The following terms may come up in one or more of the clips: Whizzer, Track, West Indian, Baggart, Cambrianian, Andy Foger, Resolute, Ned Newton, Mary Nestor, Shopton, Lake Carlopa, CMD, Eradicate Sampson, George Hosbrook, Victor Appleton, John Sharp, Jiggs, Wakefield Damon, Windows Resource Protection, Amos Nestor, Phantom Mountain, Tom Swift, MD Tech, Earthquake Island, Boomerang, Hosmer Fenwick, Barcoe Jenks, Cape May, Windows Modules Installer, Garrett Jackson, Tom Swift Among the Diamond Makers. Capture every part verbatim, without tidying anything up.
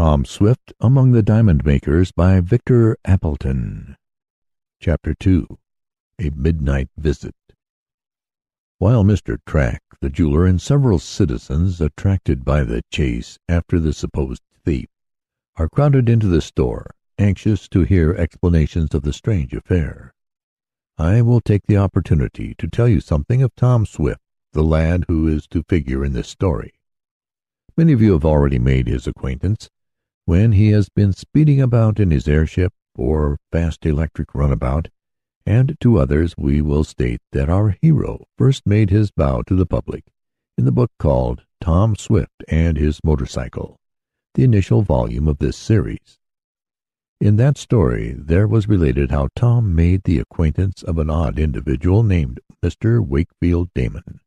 Tom Swift Among the Diamond Makers by Victor Appleton. Chapter two. A Midnight Visit. While Mister Track, the jeweler, and several citizens, attracted by the chase after the supposed thief, are crowded into the store, anxious to hear explanations of the strange affair, I will take the opportunity to tell you something of Tom Swift, the lad who is to figure in this story. Many of you have already made his acquaintance when he has been speeding about in his airship or fast electric runabout, and to others we will state that our hero first made his bow to the public in the book called Tom Swift and His Motorcycle, the initial volume of this series. In that story there was related how Tom made the acquaintance of an odd individual named Mister Wakefield Damon,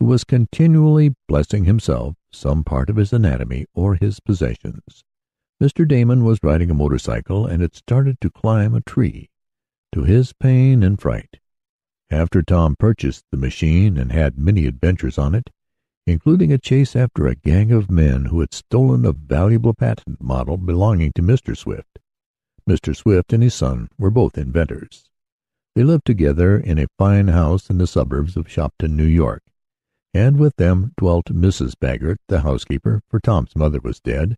who was continually blessing himself, some part of his anatomy, or his possessions. Mister Damon was riding a motorcycle, and it started to climb a tree, to his pain and fright. After Tom purchased the machine and had many adventures on it, including a chase after a gang of men who had stolen a valuable patent model belonging to Mister Swift. Mister Swift and his son were both inventors. They lived together in a fine house in the suburbs of Shopton, New York, and with them dwelt Missus Baggart, the housekeeper, for Tom's mother was dead,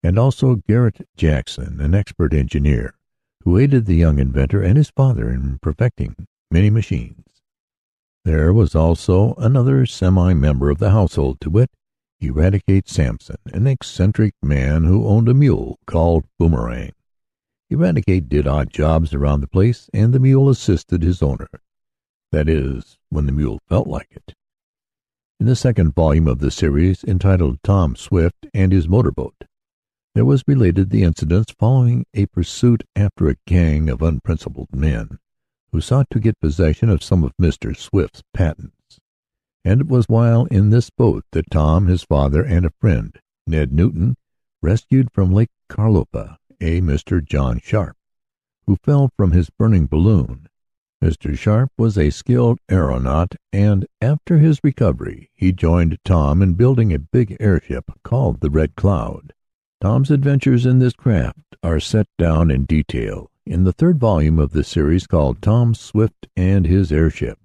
and also Garrett Jackson, an expert engineer, who aided the young inventor and his father in perfecting many machines. There was also another semi-member of the household, to wit, Eradicate Sampson, an eccentric man who owned a mule called Boomerang. Eradicate did odd jobs around the place, and the mule assisted his owner. That is, when the mule felt like it. In the second volume of the series, entitled Tom Swift and His Motorboat, there was related the incidents following a pursuit after a gang of unprincipled men who sought to get possession of some of Mister Swift's patents. And it was while in this boat that Tom, his father, and a friend, Ned Newton, rescued from Lake Carlopa a Mister John Sharp, who fell from his burning balloon. Mister Sharp was a skilled aeronaut, and after his recovery he joined Tom in building a big airship called the Red Cloud. Tom's adventures in this craft are set down in detail in the third volume of the series called Tom Swift and His Airship.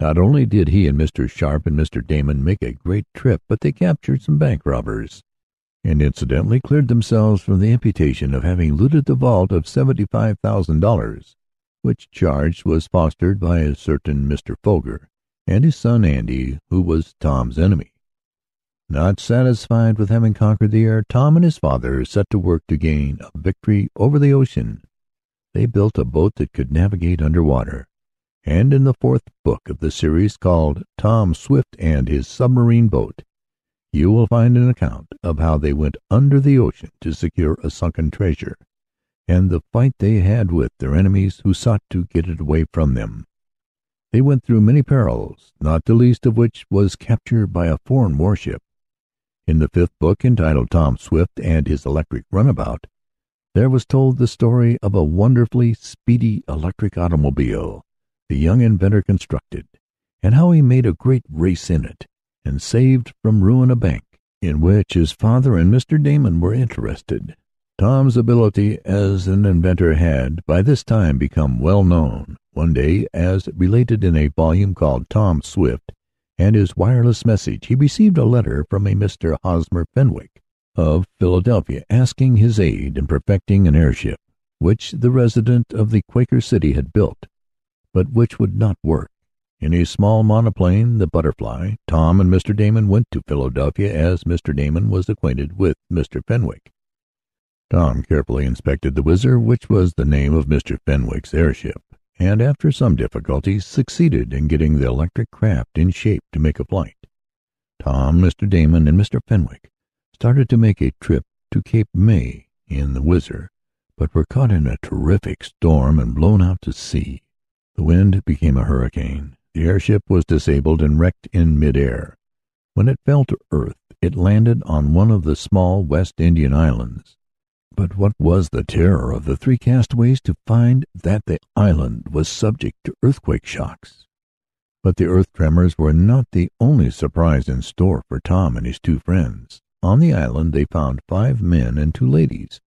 Not only did he and Mister Sharp and Mister Damon make a great trip, but they captured some bank robbers, and incidentally cleared themselves from the imputation of having looted the vault of seventy-five thousand dollars, which charge was fostered by a certain Mister Foger and his son Andy, who was Tom's enemy. Not satisfied with having conquered the air, Tom and his father set to work to gain a victory over the ocean. They built a boat that could navigate underwater, and in the fourth book of the series called Tom Swift and His Submarine Boat, you will find an account of how they went under the ocean to secure a sunken treasure, and the fight they had with their enemies who sought to get it away from them. They went through many perils, not the least of which was capture by a foreign warship. In the fifth book, entitled Tom Swift and His Electric Runabout, there was told the story of a wonderfully speedy electric automobile the young inventor constructed, and how he made a great race in it and saved from ruin a bank in which his father and Mister Damon were interested. Tom's ability as an inventor had, by this time, become well known. One day, as related in a volume called Tom Swift and His Wireless Message, he received a letter from a Mister Hosmer Fenwick of Philadelphia asking his aid in perfecting an airship which the resident of the Quaker City had built, but which would not work. In a small monoplane, the Butterfly, Tom and Mister Damon went to Philadelphia, as Mister Damon was acquainted with Mister Fenwick. Tom carefully inspected the Whizzer, which was the name of Mister Fenwick's airship, and after some difficulty succeeded in getting the electric craft in shape to make a flight. Tom, Mister Damon, and Mister Fenwick started to make a trip to Cape May in the Whizzer, but were caught in a terrific storm and blown out to sea. The wind became a hurricane. The airship was disabled and wrecked in mid-air. When it fell to earth, it landed on one of the small West Indian islands. But what was the terror of the three castaways to find that the island was subject to earthquake shocks? But the earth tremors were not the only surprise in store for Tom and his two friends. On the island they found five men and two ladies,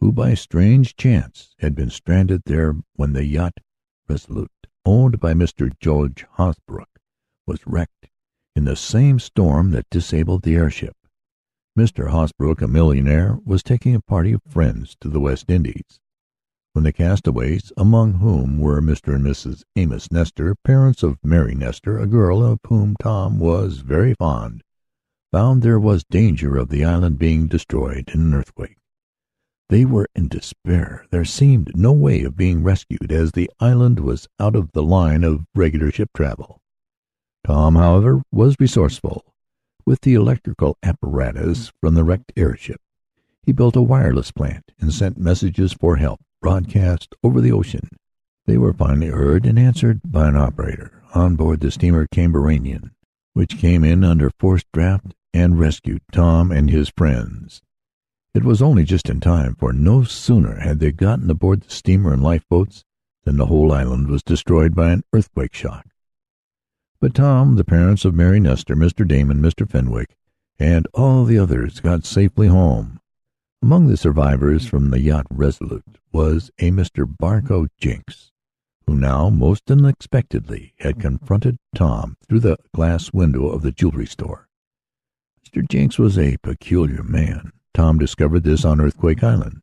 who by strange chance had been stranded there when the yacht Resolute, owned by Mister George Hosbrook, was wrecked in the same storm that disabled the airship. Mister Hosbrook, a millionaire, was taking a party of friends to the West Indies, when the castaways, among whom were Mister and Missus Amos Nestor, parents of Mary Nestor, a girl of whom Tom was very fond, found there was danger of the island being destroyed in an earthquake. They were in despair. There seemed no way of being rescued, as the island was out of the line of regular ship travel. Tom, however, was resourceful. With the electrical apparatus from the wrecked airship, he built a wireless plant and sent messages for help broadcast over the ocean. They were finally heard and answered by an operator on board the steamer Cambrianian, which came in under forced draft and rescued Tom and his friends. It was only just in time, for no sooner had they gotten aboard the steamer and lifeboats than the whole island was destroyed by an earthquake shock. But Tom, the parents of Mary Nestor, Mister Damon, Mister Fenwick, and all the others got safely home. Among the survivors from the yacht Resolute was a Mister Barcoe Jenks, who now, most unexpectedly, had confronted Tom through the glass window of the jewelry store. Mister Jenks was a peculiar man. Tom discovered this on Earthquake Island.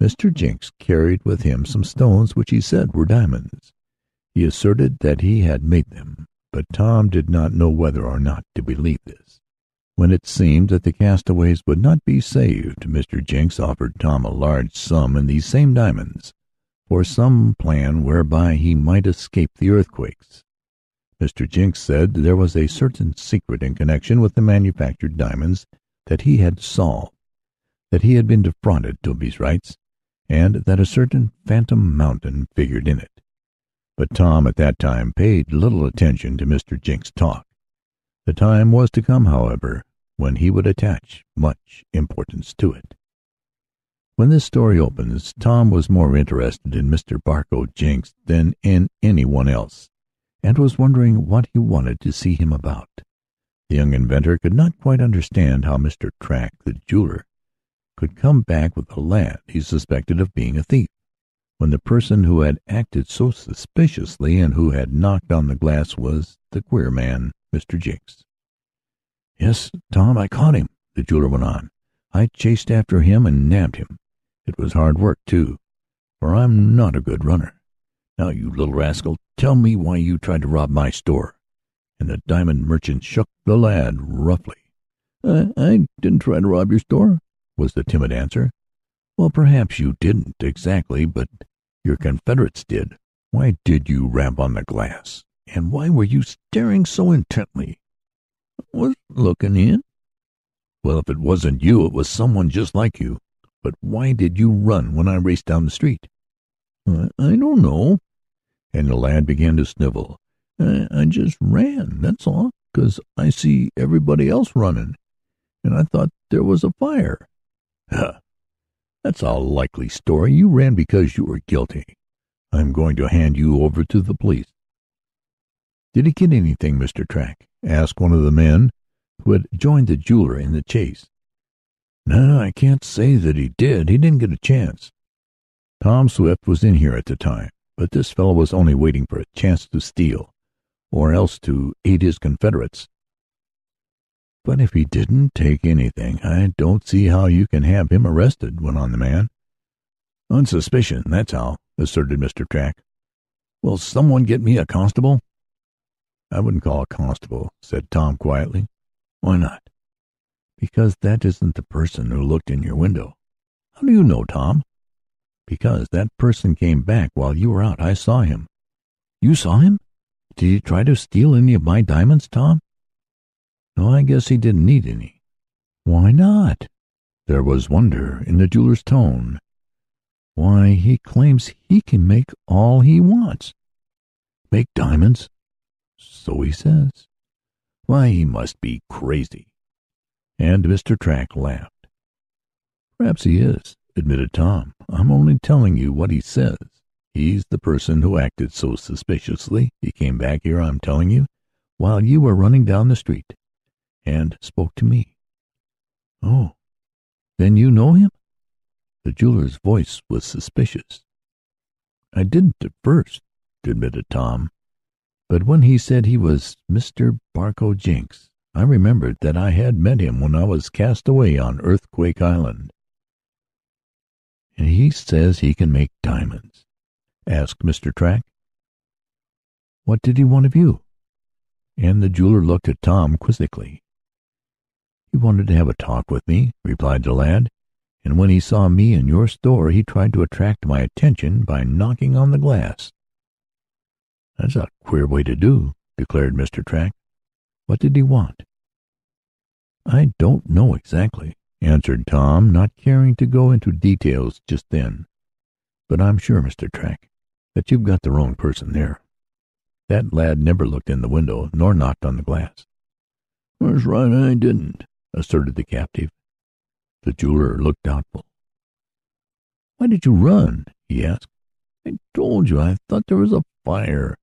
Mister Jenks carried with him some stones which he said were diamonds. He asserted that he had made them, but Tom did not know whether or not to believe this. When it seemed that the castaways would not be saved, Mister Jenks offered Tom a large sum in these same diamonds for some plan whereby he might escape the earthquakes. Mister Jenks said there was a certain secret in connection with the manufactured diamonds that he had solved, that he had been defrauded of his rights, and that a certain Phantom Mountain figured in it. But Tom at that time paid little attention to Mister Jenks' talk. The time was to come, however, when he would attach much importance to it. When this story opens, Tom was more interested in Mister Barcoe Jenks than in anyone else, and was wondering what he wanted to see him about. The young inventor could not quite understand how Mister Track, the jeweler, could come back with a lad he suspected of being a thief, when the person who had acted so suspiciously and who had knocked on the glass was the queer man, Mister Jiggs. "Yes, Tom, I caught him," the jeweler went on. "I chased after him and nabbed him. It was hard work, too, for I'm not a good runner. Now, you little rascal, tell me why you tried to rob my store." And the diamond merchant shook the lad roughly. I, I didn't try to rob your store," was the timid answer. "Well, perhaps you didn't exactly, but your confederates did. Why did you rap on the glass, and why were you staring so intently?" "I wasn't looking in." "Well, if it wasn't you, it was someone just like you. But why did you run when I raced down the street?" I, I don't know." And the lad began to snivel. I, I just ran, that's all, because I see everybody else running, and I thought there was a fire." "Huh! That's a likely story. You ran because you were guilty. I'm going to hand you over to the police." "Did he get anything, Mister Track?" asked one of the men who had joined the jeweler in the chase. "No, I can't say that he did. He didn't get a chance." Tom Swift was in here at the time, but this fellow was only waiting for a chance to steal, or else to aid his confederates. "But if he didn't take anything, I don't see how you can have him arrested," went on the man. "On suspicion, that's how," asserted Mister Track. "Will someone get me a constable?" "I wouldn't call a constable," said Tom quietly. "Why not?" "Because that isn't the person who looked in your window." "How do you know, Tom?" "Because that person came back while you were out. I saw him." "You saw him? Did he try to steal any of my diamonds, Tom?" "No, I guess he didn't need any." "Why not?" There was wonder in the jeweler's tone. "Why, he claims he can make all he wants." "Make diamonds?" "So he says." "Why, he must be crazy." And Mister Track laughed. "Perhaps he is," admitted Tom. "I'm only telling you what he says. He's the person who acted so suspiciously. He came back here, I'm telling you, while you were running down the street, and spoke to me." "Oh, then you know him?" The jeweler's voice was suspicious. "I didn't at first," admitted Tom, "but when he said he was Mister Barcoe Jenks, I remembered that I had met him when I was cast away on Earthquake Island." "And he says he can make diamonds?" asked Mister Track. "What did he want of you?" And the jeweler looked at Tom quizzically. "He wanted to have a talk with me," replied the lad, "and when he saw me in your store he tried to attract my attention by knocking on the glass." "That's a queer way to do," declared Mister Track. "What did he want?" "I don't know exactly," answered Tom, not caring to go into details just then. "But I'm sure, Mister Track, that you've got the wrong person there. That lad never looked in the window nor knocked on the glass." "That's right, I didn't," asserted the captive. The jeweler looked doubtful. "Why did you run?" he asked. "I told you I thought there was a fire."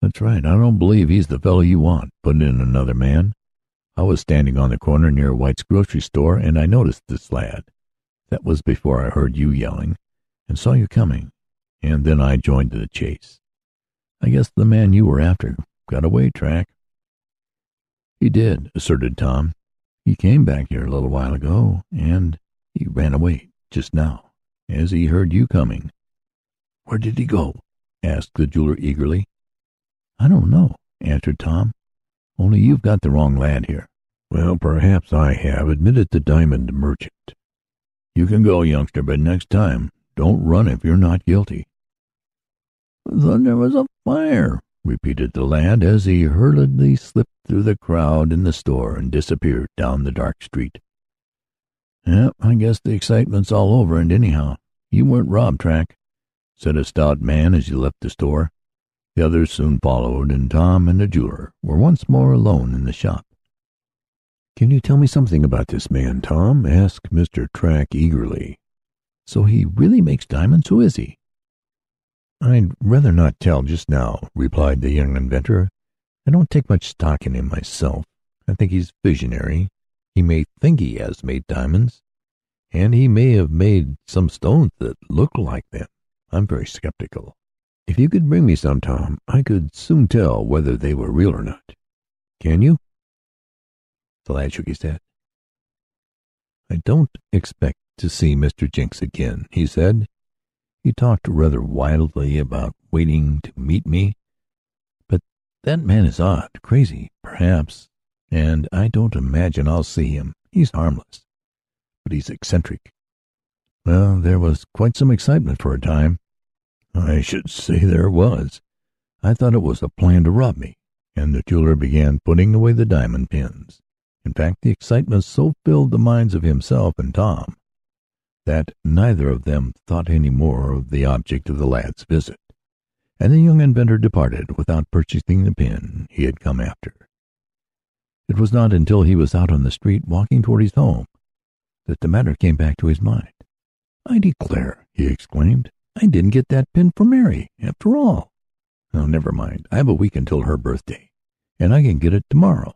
"That's right, I don't believe he's the fellow you want," put in another man. "I was standing on the corner near White's grocery store, and I noticed this lad. That was before I heard you yelling, and saw you coming, and then I joined the chase. I guess the man you were after got away, Track." "He did," asserted Tom. "He came back here a little while ago, and he ran away just now, as he heard you coming." "Where did he go?" asked the jeweler eagerly. "I don't know," answered Tom. "Only you've got the wrong lad here." "Well, perhaps I have," admitted the diamond merchant. "You can go, youngster, but next time don't run if you're not guilty." "I thought there was a fire," repeated the lad as he hurriedly slipped through the crowd in the store and disappeared down the dark street. "Yep, I guess the excitement's all over, and anyhow, you weren't robbed, Track," said a stout man as he left the store. The others soon followed, and Tom and the jeweler were once more alone in the shop. "Can you tell me something about this man, Tom?" asked Mister Track eagerly. "So he really makes diamonds? Who is he?" "I'd rather not tell just now," replied the young inventor. "I don't take much stock in him myself. I think he's visionary. He may think he has made diamonds, and he may have made some stones that look like them. I'm very skeptical. If you could bring me some, Tom, I could soon tell whether they were real or not. Can you?" The lad shook his head. "I don't expect to see Mister Jenks again," he said. "He talked rather wildly about waiting to meet me. But that man is odd, crazy, perhaps, and I don't imagine I'll see him. He's harmless, but he's eccentric." "Well, there was quite some excitement for a time." "I should say there was. I thought it was a plan to rob me," and the jeweler began putting away the diamond pins. In fact, the excitement so filled the minds of himself and Tom that neither of them thought any more of the object of the lad's visit, and the young inventor departed without purchasing the pin he had come after. It was not until he was out on the street walking toward his home that the matter came back to his mind. "I declare," he exclaimed, "I didn't get that pin for Mary, after all. Now, never mind. I have a week until her birthday, and I can get it tomorrow."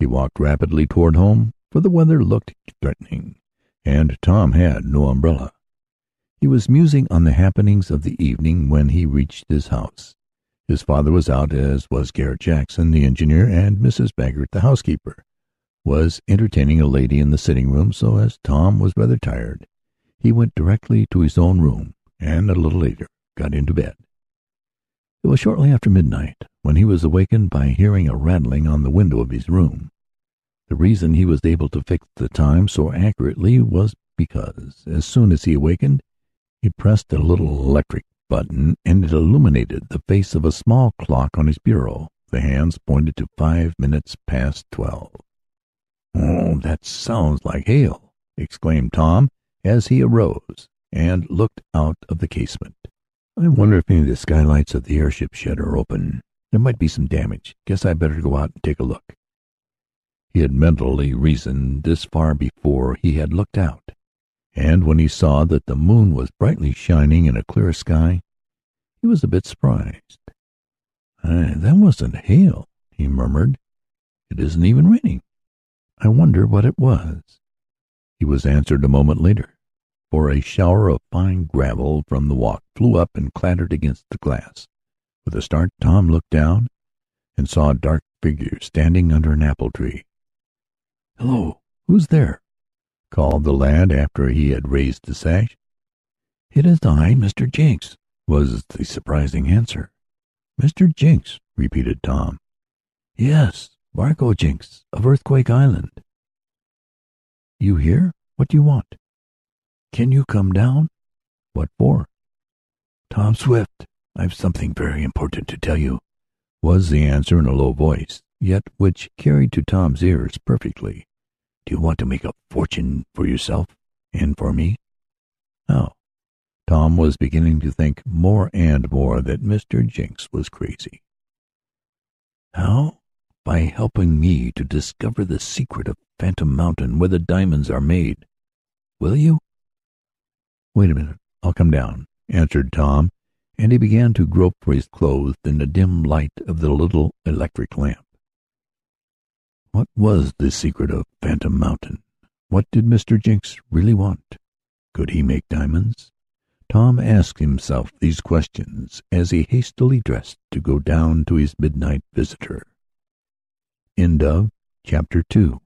He walked rapidly toward home, for the weather looked threatening, and Tom had no umbrella. He was musing on the happenings of the evening when he reached his house. His father was out, as was Garrett Jackson, the engineer, and Missus Baggart, the housekeeper, was entertaining a lady in the sitting-room, so as Tom was rather tired, he went directly to his own room, and a little later got into bed. It was shortly after midnight when he was awakened by hearing a rattling on the window of his room. The reason he was able to fix the time so accurately was because, as soon as he awakened, he pressed a little electric button, and it illuminated the face of a small clock on his bureau. The hands pointed to five minutes past twelve. "Oh, that sounds like hail!" exclaimed Tom as he arose and looked out of the casement. "I wonder if any of the skylights of the airship shed are open. There might be some damage. Guess I better go out and take a look." He had mentally reasoned this far before he had looked out, and when he saw that the moon was brightly shining in a clear sky, he was a bit surprised. "That wasn't hail," he murmured. "It isn't even raining." I wonder what it was." He was answered a moment later, for a shower of fine gravel from the walk flew up and clattered against the glass. With a start, Tom looked down and saw a dark figure standing under an apple tree. "Hello, who's there?" called the lad after he had raised the sash. "It is I, Mister Jinks," was the surprising answer. "Mister Jinks," repeated Tom. "Yes, Barcoe Jenks, of Earthquake Island." "You here? What do you want?" "Can you come down?" "What for?" "Tom Swift, I've something very important to tell you," was the answer in a low voice, yet which carried to Tom's ears perfectly. "Do you want to make a fortune for yourself and for me?" "How?" Tom was beginning to think more and more that Mister Jinks was crazy. "How? By helping me to discover the secret of Phantom Mountain, where the diamonds are made. Will you?" "Wait a minute, I'll come down," answered Tom, and he began to grope for his clothes in the dim light of the little electric lamp. What was the secret of Phantom Mountain? What did Mister Jinks really want? Could he make diamonds? Tom asked himself these questions as he hastily dressed to go down to his midnight visitor. End of Chapter two.